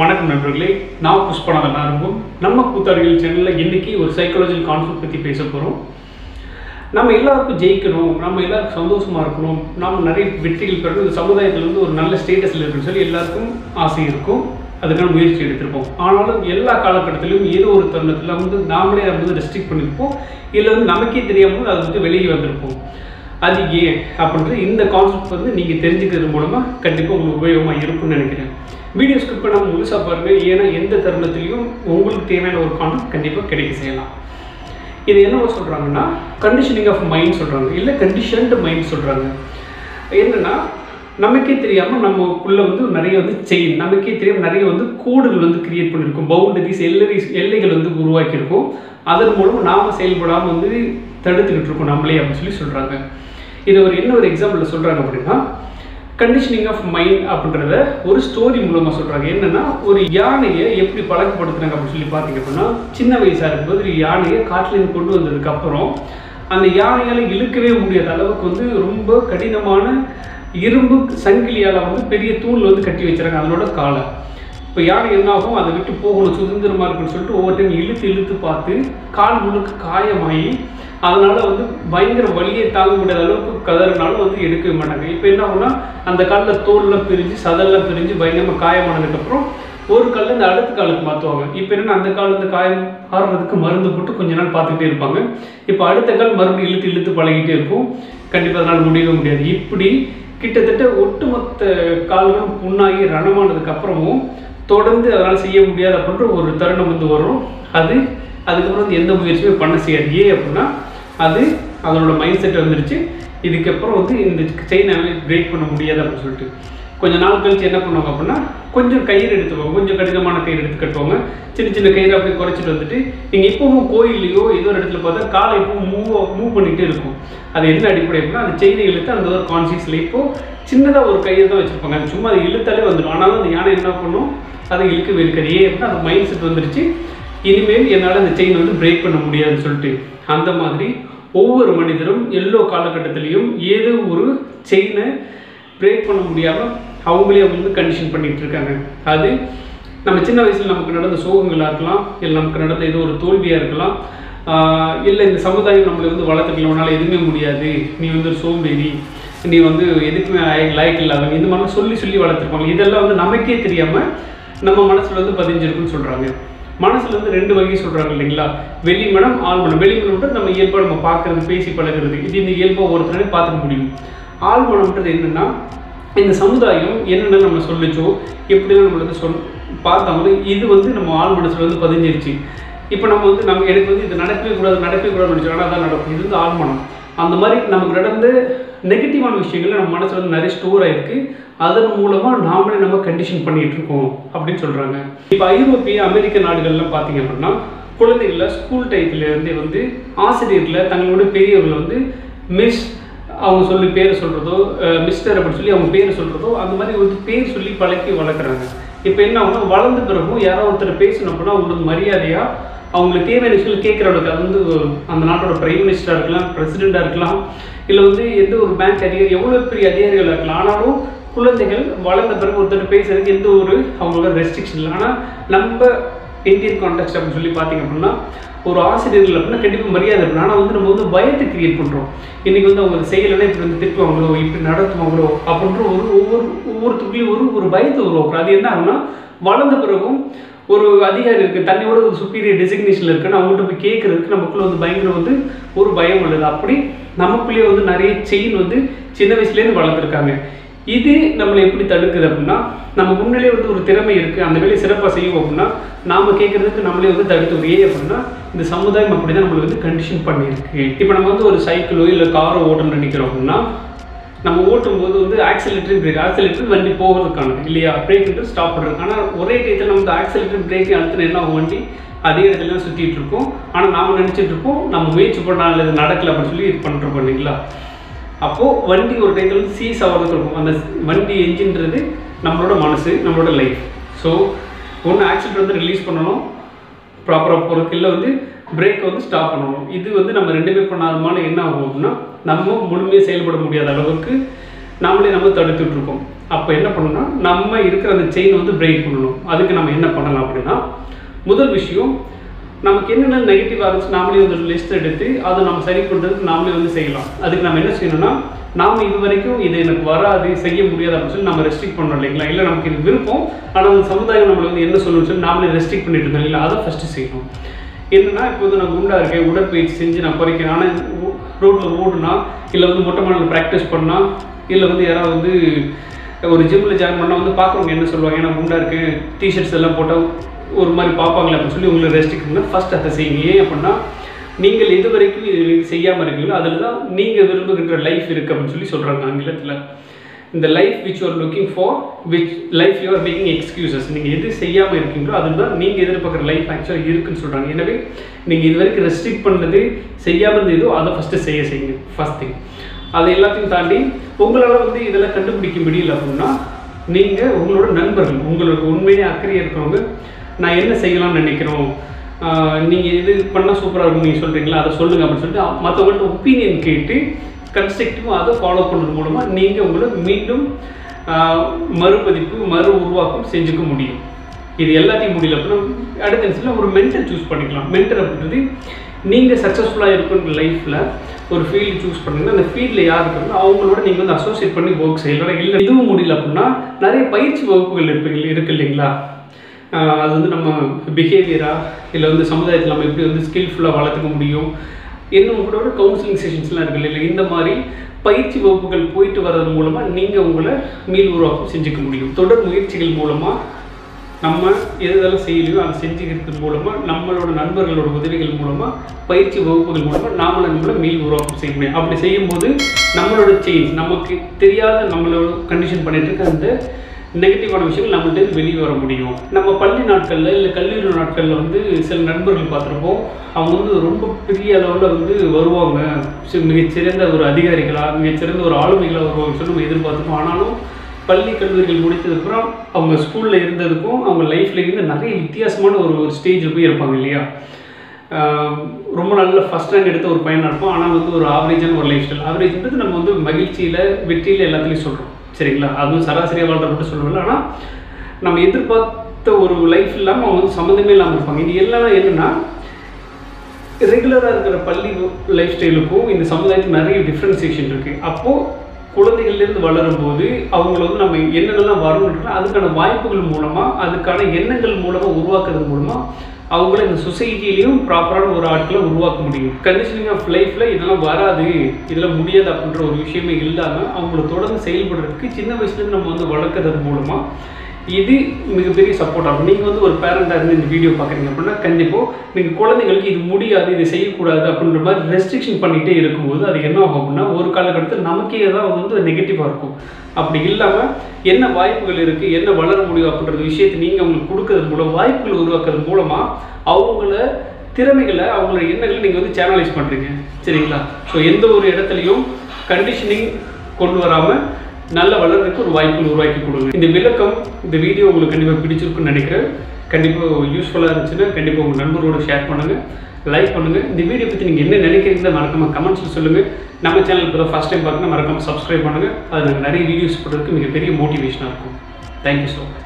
வணக்கம் நண்பர்களே, நான் புஷ்பநாத நாரம்பு. நம்ம கூத்தாடிகள் சேனலில் இன்றைக்கி ஒரு சைக்காலஜிக்கல் கான்செப்ட் பற்றி பேச போகிறோம். நம்ம எல்லாருக்கும் ஜெயிக்கணும், நம்ம எல்லாருக்கும் சந்தோஷமாக இருக்கணும், நம்ம நிறைய வெற்றிகள் பெறணும், இந்த சமுதாயத்தில் வந்து ஒரு நல்ல ஸ்டேட்டஸில் இருக்குன்னு சொல்லி எல்லாருக்கும் ஆசை இருக்கும், அதுக்கான முயற்சி எடுத்திருப்போம். ஆனாலும் எல்லா காலகட்டத்திலும் ஏதோ ஒரு தருணத்தில் வந்து நாமளே அதை வந்து ரெஸ்ட்ரிக்ட் பண்ணியிருப்போம், இல்லை வந்து நமக்கே தெரியாமல் அது வந்து வெளியே வந்திருப்போம். அது ஏன் அப்படின்றது இந்த கான்செப்ட் வந்து நீங்கள் தெரிஞ்சுக்கிறது மூலமாக கண்டிப்பாக உங்களுக்கு உபயோகமாக இருக்கும்னு நினைக்கிறேன். வீடியோ ஸ்கிப் பண்ணாமல் முழுசாக பாருங்கள், ஏன்னா எந்த தருணத்துலையும் உங்களுக்கு தேவையான ஒரு கான்செப்ட் கண்டிப்பாக கிடைக்க செய்யலாம். இது என்னவோ சொல்கிறாங்கன்னா கண்டிஷனிங் ஆஃப் மைண்ட் சொல்கிறாங்க, இல்லை கண்டிஷன்டு மைண்ட் சொல்கிறாங்க. என்னென்னா நமக்கே தெரியாமல் நமக்குள்ளே வந்து நிறைய வந்து செயின், நமக்கே தெரியாமல் நிறைய வந்து கோடுகள் வந்து கிரியேட் பண்ணியிருக்கோம், பவுண்டரிஸ் எல்லைகள் வந்து உருவாக்கியிருக்கோம். அதன் மூலம் நாம் செயல்படாமல் வந்து தடுத்துக்கிட்டு இருக்கோம் நம்மளே அப்படின்னு சொல்லி சொல்கிறாங்க. இது ஒரு என்ன ஒரு எக்ஸாம்பிளில் சொல்கிறாங்க அப்படின்னா, கண்டிஷனிங் ஆஃப் மைண்ட் அப்படின்றத ஒரு ஸ்டோரி மூலமாக சொல்கிறாங்க. என்னென்னா ஒரு யானையை எப்படி பழக்கப்படுத்துறாங்க அப்படின்னு சொல்லி பார்த்தீங்க அப்படின்னா, சின்ன வயசாக இருக்கும்போது ஒரு யானையை காட்டிலேருந்து கொண்டு வந்ததுக்கப்புறம் அந்த யானையால் இழுக்கவே முடியாத அளவுக்கு வந்து ரொம்ப கடினமான இரும்பு சங்கிலியால் வந்து பெரிய தூணில் வந்து கட்டி வச்சுறாங்க அதனோட காலை. இப்போ யானை என்ன ஆகும், அதை விட்டு போகணும் சுதந்திரமாக இருக்குன்னு சொல்லிட்டு ஒவ்வொரு டைம் இழுத்து இழுத்து பார்த்து கால் முழுக்க காயமாகி அதனால் வந்து பயங்கர வலியை தாங்க முடியாத அளவுக்கு கதறினாலும் வந்து எடுக்கவே மாட்டாங்க. இப்போ என்ன ஆகும்னா அந்த காலில் தோல்லாம் பிரிஞ்சு சதெல்லாம் பிரிஞ்சு பயங்கரமாக காயமானதுக்கப்புறம் ஒரு காலில் இந்த அடுத்த காலுக்கு மாற்றுவாங்க. இப்போ என்னென்னா அந்த கால் வந்து காயம் ஆடுறதுக்கு மருந்து போட்டு கொஞ்ச நாள் பார்த்துக்கிட்டே இருப்பாங்க. இப்போ அடுத்த கால் மறுபடியும் இழுத்து இழுத்து பழகிட்டே இருக்கும், கண்டிப்பாக அதனால் முடியவே முடியாது. இப்படி கிட்டத்தட்ட ஒட்டுமொத்த கால்களும் புண்ணாகி ரணமானதுக்கப்புறமும் தொடர்ந்து அதனால் செய்ய முடியாது அப்படின்ற ஒரு தருணம் வந்து வரும். அதுக்கப்புறம் வந்து எந்த முயற்சியுமே பண்ண செய்யாது. ஏன் அப்படின்னா அது அதனோட மைண்ட் செட் வந்துருச்சு, இதுக்கப்புறம் வந்து இந்த செயினை பிரேக் பண்ண முடியாது அப்படின்னு சொல்லிட்டு கொஞ்ச நாள் கழிச்சு என்ன பண்ணுவாங்க அப்படின்னா, கொஞ்சம் கயிறு எடுத்துவாங்க, கொஞ்சம் கடினமான கயிறு எடுத்து கட்டுவாங்க, சின்ன சின்ன கயிறு அப்படியே குறைச்சிட்டு வந்துட்டு நீங்கள் இப்போவும் கோயிலையோ ஏதோ ஒரு இடத்துல பார்த்தா காலை இப்போவும் மூவ் பண்ணிகிட்டே இருக்கும். அது என்ன அடிப்படை அப்படின்னா அந்த செயினை இழுத்து அந்த ஒரு கான்சியஸில் இப்போது சின்னதாக ஒரு கயிறு தான் வச்சுருப்பாங்க, அது சும்மா அதை இழுத்தாலே வந்துடும். ஆனாலும் அந்த யானை என்ன பண்ணும், அதை இழுக்கவே இருக்காது. ஏன் அப்படின்னா அந்த மைண்ட் செட் வந்துருச்சு, இனிமேல் என்னால் அந்த செயின் வந்து பிரேக் பண்ண முடியாதுன்னு சொல்லிட்டு. அந்த மாதிரி ஒவ்வொரு மனிதரும் எல்லோ காலகட்டத்திலையும் ஏதோ ஒரு செயினை பிரேக் பண்ண முடியாமல் அவங்களே அவங்க வந்து கண்டிஷன் பண்ணிகிட்டு இருக்காங்க. அது நம்ம சின்ன வயசில் நமக்கு நடந்த சோகங்களாக இருக்கலாம், இல்லை நமக்கு நடந்த ஏதோ ஒரு தோல்வியாக இருக்கலாம், இல்லை இந்த சமுதாயம் நம்மளை வந்து வளர்த்துக்கலனால எதுவுமே முடியாது, நீ வந்து ஒரு சோம்பேறி, நீ வந்து எதுக்குமே லாய்க்கு இல்லாமல் இந்த மாதிரிலாம் சொல்லி சொல்லி வளர்த்துருப்பாங்க. இதெல்லாம் வந்து நமக்கே தெரியாமல் நம்ம மனசில் வந்து பதிஞ்சிருக்குன்னு சொல்கிறாங்க. மனசில் வந்து ரெண்டு வகையை சொல்கிறாங்க இல்லைங்களா, வெளி மனம் ஆள் மனம். வெளி மனம்ன்றது நம்ம இயல்பாக நம்ம பார்க்குறது பேசி பழகிறது, இது இந்த இயல்பாக ஒருத்தரே பார்த்துக்க முடியும். ஆள் மனம்ன்றது என்னென்னா இந்த சமுதாயம் என்னென்ன நம்ம சொல்லிச்சோ எப்படிலாம் நம்ம வந்து பார்த்தாங்களோ இது வந்து நம்ம ஆள் மனசில் வந்து பதிஞ்சிருச்சு. இப்போ நம்ம வந்து நம்ம எனக்கு வந்து இது நடக்கவே கூடாதுன்னு நினச்சோம், ஆனால் அதான் நடக்கும். இது வந்து ஆள் மனம். அந்த மாதிரி நமக்கு நடந்த நெகட்டிவான விஷயங்கள் நம்ம மனசில் வந்து நிறைய ஸ்டோர் ஆகிருக்கு, அதன் மூலமாக நாமளே நம்ம கண்டிஷன் பண்ணிகிட்ருக்கோம் அப்படின்னு சொல்கிறாங்க. இப்போ ஐரோப்பிய அமெரிக்க நாடுகள்லாம் பார்த்திங்க அப்படின்னா குழந்தைகளை ஸ்கூல் டைத்துலேருந்தே வந்து ஆசிரியர்களை தங்களோட பெரியவர்களை வந்து மிஸ் அவங்க சொல்லி பேரை சொல்கிறதோ மிஸ்டர் அப்படின்னு சொல்லி அவங்க பேரை சொல்கிறதோ அந்த மாதிரி ஒரு பேர் சொல்லி பழக்கி வளர்க்குறாங்க. இப்போ என்ன ஆகுனா வளர்ந்த பிறகும் யாரோ ஒருத்தர் பேசணும் அப்படின்னா அவங்களோட மரியாதையாக அவங்களுக்கு தேவையான விஷயங்கள் கேட்குறவங்களுக்கு, அது வந்து அந்த நாட்டோட பிரைம் மினிஸ்டராக இருக்கலாம், பிரசிடெண்ட்டாக இருக்கலாம், இல்லை வந்து எந்த ஒரு பேங்க் அதிகாரி, எவ்வளோ பெரிய அதிகாரிகளாக இருக்கலாம். ஆனாலும் குழந்தைகள் வளர்ந்த பிறகு ஒருத்தர் பேசுறதுக்கு எந்த ஒரு அவங்களோட ரெஸ்ட்ரிக்ஷன் இல்லை. ஆனால் நம்ம இந்தியன் கான்டெக்ஸ்ட் அப்படின்னு சொல்லி பார்த்திங்க அப்படின்னா ஒரு ஆசிரியர்கள் அப்படின்னா கண்டிப்பாக மரியாதை இருக்கணும். ஆனால் வந்து நம்ம வந்து பயத்தை கிரியேட் பண்ணுறோம். இன்றைக்கி வந்து அவங்க செயலெல்லாம் இப்படி வந்து திட்டுவாங்களோ, இப்படி நடத்துவாங்களோ அப்படின்ற ஒவ்வொருத்துக்குள்ளேயும் ஒரு பயத்தை உருவாக்குறோம். அது என்ன ஆகுனா வளர்ந்த பிறகும் ஒரு அதிகாரி இருக்குது, தண்ணியோட ஒரு சுப்பீரியர் டெசிக்னேஷனில் இருக்குன்னு அவங்கள்ட்ட போய் கேட்குறதுக்கு நமக்குள்ளே வந்து பயங்கர வந்து ஒரு பயம் உள்ளது. அப்படி நமக்குள்ளேயே வந்து நிறைய செயின் வந்து சின்ன வயசுலேருந்து வளர்த்துருக்காங்க. இது நம்மளை எப்படி தடுக்குது அப்படின்னா, நம்ம முன்னாலே வந்து ஒரு திறமை இருக்குது, அந்த வேலையை சிறப்பாக செய்வோம் அப்படின்னா நாம் கேட்குறதுக்கு நம்மளே வந்து தடுத்து. ஏன் அப்படின்னா இந்த சமுதாயம் அப்படி தான் நம்மளை வந்து கண்டிஷன் பண்ணியிருக்கு. இப்போ நம்ம வந்து ஒரு சைக்கிளோ இல்லை காரோ ஓட்டணும்னு நினைக்கிறோம் அப்படின்னா நம்ம ஓட்டும்போது வந்து ஆக்சிலேட்டர் பிரேக், ஆக்சிலேட்டர் வண்டி போகிறதுக்கானது இல்லையா, பிரேக்குன்றது ஸ்டாப் பண்ணுறதுக்கு. ஆனால் ஒரே டயத்தில் நம்ம இந்த ஆக்சிலேட்டர் பிரேக் அழுத்தின என்ன ஆகும், வண்டி அதே இடத்துல சுற்றிட்டு இருக்கோம். ஆனால் நாம் நினச்சிட்டு இருக்கோம் நம்ம முயற்சி பண்ணாலும் இது நடக்கலை அப்படின்னு சொல்லி இது பண்ணுறோம் இல்லைங்களா. அப்போது வண்டி ஒரு டயத்தில் வந்து சீஸ் ஆகிறதுக்கு இருக்கும். அந்த வண்டி என்ஜின்றது நம்மளோட மனசு, நம்மளோட லைஃப். ஸோ ஒன்று ஆக்சிலேட்டர் வந்து ரிலீஸ் பண்ணணும் ப்ராப்பராக போகிறதுக்கு, இல்லை வந்து பிரேக்கை வந்து ஸ்டாப் பண்ணணும். இது வந்து நம்ம ரெண்டுமே பண்ணாதனால என்ன ஆகும் அப்படின்னா நம்ம முழுமையாக செயல்பட முடியாத அளவுக்கு நம்மளே நம்ம தடுத்துட்ருக்கோம். அப்போ என்ன பண்ணணும்னா நம்ம இருக்கிற அந்த செயின் வந்து பிரேக் பண்ணணும். அதுக்கு நம்ம என்ன பண்ணலாம் அப்படின்னா, முதல் விஷயம் நமக்கு என்னென்ன நெகட்டிவ் இருந்துச்சு நாமளே வந்து லிஸ்ட் எடுத்து அதை நம்ம சரி பண்ணுறதுக்கு நாமளே வந்து செய்யலாம். அதுக்கு நம்ம என்ன செய்யணும்னா, நாம் இது வரைக்கும் இது எனக்கு வராது, செய்ய முடியாது அப்படின்னு சொல்லி நம்ம ரெஸ்ட்ரிக்ட் பண்ணுறோம் இல்லைங்களா. இல்லை நமக்கு இது விருப்பம் ஆனால் அந்த சமுதாயம் நம்மளை வந்து என்ன சொல்லணும்னு சொல்லி நாமளே ரெஸ்ட்ரிக்ட் பண்ணிட்டு இருந்தோம் இல்லைங்களா. அதை ஃபஸ்ட்டு செய்யணும். என்னென்னா, இப்போ வந்து நான் குண்டாக இருக்கேன், உடற்பயிற்சி செஞ்சு நான் குறைக்கிறேன், ஆனால் ரோட்டில் ஓடுனா இல்லை வந்து மொட்டை மாடலில் ப்ராக்டிஸ் பண்ணால் இல்லை வந்து யாராவது வந்து ஒரு ஜிம்மில் ஜாயின் பண்ணால் வந்து பார்க்குறவங்க என்ன சொல்லுவாங்க, ஏன்னா குண்டாக இருக்குது டிஷர்ட்ஸ் எல்லாம் போட்டால் ஒரு மாதிரி பார்ப்பாங்களே அப்படின்னு சொல்லி உங்களை ரெஸ்ட்ரிக்ட் ஃபஸ்ட் அதை செய்யுங்க. ஏன் அப்படின்னா, நீங்கள் எது வரைக்கும் இது செய்யாமல் இருக்கீங்களோ அதில் தான் நீங்கள் விரும்புகின்ற லைஃப் இருக்குது அப்படின்னு சொல்லி சொல்கிறாங்க ஆங்கிலத்தில். இந்த life which you're looking for which life you're making excuses. நீங்கள் எது செய்யாமல் இருக்கீங்களோ அதுதான் நீங்கள் எதிர்பார்க்குற லைஃப் ஆக்சுவலாக இருக்குதுன்னு சொல்கிறாங்க. எனவே நீங்கள் இது வரைக்கும் ரெஸ்ட்ரிக்ட் பண்ணது செய்யாமல் இருந்ததோ அதை ஃபஸ்ட்டு செய்யுங்க ஃபஸ்ட் திங். அதை எல்லாத்தையும் தாண்டி உங்களால் வந்து இதெல்லாம் கண்டுபிடிக்க முடியல அப்படின்னா, நீங்கள் உங்களோட நண்பர்கள், உங்களுக்கு உண்மையிலே அக்கறையாக இருக்கிறவங்க, நான் என்ன செய்யலாம்னு நினைக்கிறோம், நீங்கள் இது பண்ணால் சூப்பராக இருக்கும் நீங்கள் சொல்கிறீங்களா அதை சொல்லுங்கள் அப்படின்னு சொல்லிட்டு மற்றவங்கள்ட்ட ஒப்பீனியன் கேட்டு கன்ஸ்ட்ரக்டிவாக அதை ஃபாலோ பண்ணுறது மூலமாக நீங்கள் உங்களை மீண்டும் மறுபதிப்பு மறு உருவாக்கம் செஞ்சுக்க முடியும். இது எல்லாத்தையும் முடியல அப்படின்னா அடுத்த நிமிஷத்தில் ஒரு மென்டர் சூஸ் பண்ணிக்கலாம். மென்டர் அப்படின்றது நீங்கள் சக்ஸஸ்ஃபுல்லாக இருக்குன்ற லைஃப்பில் ஒரு ஃபீல்டு சூஸ் பண்ணுறீங்கன்னா அந்த ஃபீல்டில் யார் இருக்காங்களோ அவங்களோட நீங்கள் வந்து அசோசியேட் பண்ணி ஒர்க் செய்யலாம். இல்லை இதுவும் முடியல அப்படின்னா நிறைய பயிற்சி வகுப்புகள் இருக்குது இல்லைங்களா. அது வந்து நம்ம பிஹேவியராக இல்லை வந்து சமுதாயத்தில் நம்ம எப்படி வந்து ஸ்கில்ஃபுல்லாக வளர்த்துக்க முடியும், இன்னும் கூட ஒரு கவுன்சிலிங் செஷன்ஸ்லாம் இருக்குது இல்லை. இந்த மாதிரி பயிற்சி வகுப்புகள் போயிட்டு வர்றது மூலமாக நீங்கள் உங்களை மீள் உருவாக்கம் செஞ்சுக்க முடியும். தொடர் முயற்சிகள் மூலமாக நம்ம எதெல்லாம் செய்யலையோ அதை செஞ்சுக்கிறது மூலமாக நம்மளோட நண்பர்களோட உதவிகள் மூலமாக பயிற்சி வகுப்புகள் மூலமாக நாமளை நம்மளை மீள் உருவாக்கம் செய்ய முடியும். அப்படி செய்யும்போது நம்மளோட சேஞ்ச் நமக்கு தெரியாத நம்மளோட கண்டிஷன் பண்ணிட்டு இருக்க அந்த நெகட்டிவான விஷயங்கள் நம்மள்ட்ட வெளியே வர முடியும். நம்ம பள்ளி நாட்களில் இல்லை கல்லூரி நாட்களில் வந்து சில நண்பர்கள் பார்த்துருப்போம், அவங்க வந்து ரொம்ப பெரிய அளவில் வந்து வருவாங்க, மிகச்சிறந்த ஒரு அதிகாரிகளாக மிகச்சிறந்த ஒரு ஆளுமைகளாக வருவாங்கன்னு சொல்லி நம்ம எதிர்பார்த்துருப்போம். ஆனாலும் பள்ளி கல்லூரிகள் முடித்ததுக்கப்புறம் அவங்க ஸ்கூலில் இருந்ததுக்கும் அவங்க லைஃப்பில் இருந்து நிறைய வித்தியாசமான ஒரு ஸ்டேஜில் போய் இருப்பாங்க இல்லையா. ரொம்ப நல்ல ஃபஸ்ட் ரேங்க் எடுத்த ஒரு பையனாக இருப்போம், ஆனால் வந்து ஒரு ஆவரேஜான ஒரு லைஃப் ஸ்டைல். ஆவரேஜ்ன்றது நம்ம வந்து மகிழ்ச்சியில் வெற்றியில் எல்லாத்துலேயும் சொல்கிறோம் சரிங்களா. அதுவும் சராசரியாக வாழ்கிற மட்டும் சொல்லவில்லை, ஆனால் நம்ம எதிர்பார்த்த ஒரு லைஃப் இல்லாமல் அவங்க வந்து சம்மந்தமே இல்லாமல் இருப்பாங்க. இது எல்லாம் என்னென்னா, ரெகுலராக இருக்கிற பள்ளி லைஃப் ஸ்டைலுக்கும் இந்த சமுதாயத்துக்கு நிறைய டிஃப்ரென்சியேஷன் இருக்குது. அப்போது குழந்தைகள்லேருந்து வளரும்போது அவங்கள வந்து நம்ம என்னென்னலாம் வரணும்னா அதுக்கான வாய்ப்புகள் மூலமாக அதுக்கான எண்ணங்கள் மூலமாக உருவாக்குறது மூலமாக அவங்கள இந்த சொசைட்டிலையும் ப்ராப்பரான ஒரு ஆட்களை உருவாக்க முடியும். கண்டிஷனிங் ஆஃப் லைஃப்பில் இதெல்லாம் வராது, இதெல்லாம் முடியாது அப்படின்ற ஒரு விஷயமே இல்லாமல் அவங்கள தொடர்ந்து செயல்படுறதுக்கு சின்ன வயசுலேருந்து நம்ம வந்து வளர்க்குறது மூலமாக இது மிகப்பெரிய சப்போர்ட் ஆகும். நீங்கள் வந்து ஒரு பேரண்டாக இருந்து இந்த வீடியோ பார்க்குறீங்க அப்படின்னா கண்டிப்பாக நீங்கள் குழந்தைங்களுக்கு இது முடியாது இது செய்யக்கூடாது அப்படின்ற மாதிரி ரெஸ்ட்ரிக்ஷன் பண்ணிகிட்டே இருக்கும்போது அது என்ன ஆகும் அப்படின்னா ஒரு காலகட்டத்தில் நமக்கே தான் வந்து நெகட்டிவாக இருக்கும். அப்படி இல்லாமல் என்ன வாய்ப்புகள் இருக்குது, என்ன வளர முடியும் அப்படின்ற விஷயத்தை நீங்கள் அவங்களுக்கு கொடுக்கறது மூலம் வாய்ப்புகள் உருவாக்குறது மூலமாக அவங்கள திறமைகளை அவங்களோட எண்ணங்களை நீங்கள் வந்து சேனலைஸ் பண்ணுறீங்க சரிங்களா. ஸோ எந்த ஒரு இடத்துலையும் கண்டிஷனிங் கொண்டு வராமல் நல்ல வளர்றதுக்கு ஒரு வாய்ப்புகள் உருவாக்கி கொடுங்க. இந்த விளக்கம், இந்த வீடியோ உங்களுக்கு கண்டிப்பாக பிடிச்சிருக்குன்னு நினைக்கிறேன். கண்டிப்பாக யூஸ்ஃபுல்லாக இருந்துச்சுன்னா கண்டிப்பாக உங்கள் நண்பரோடு ஷேர் பண்ணுங்கள், லைக் பண்ணுங்கள். இந்த வீடியோ பற்றி நீங்கள் என்ன நினைக்கிறீங்களோ மறக்காமல் கமெண்ட்ஸில் சொல்லுங்கள். நம்ம சேனல் இப்போ தான் ஃபஸ்ட் டைம் பார்க்கணும், மறக்காமல் சப்ஸ்கிரைப் பண்ணுங்கள். அது நிறைய வீடியோஸ் போடுறதுக்கு மிகப்பெரிய மோட்டிவேஷனாக இருக்கும். Thank you so much.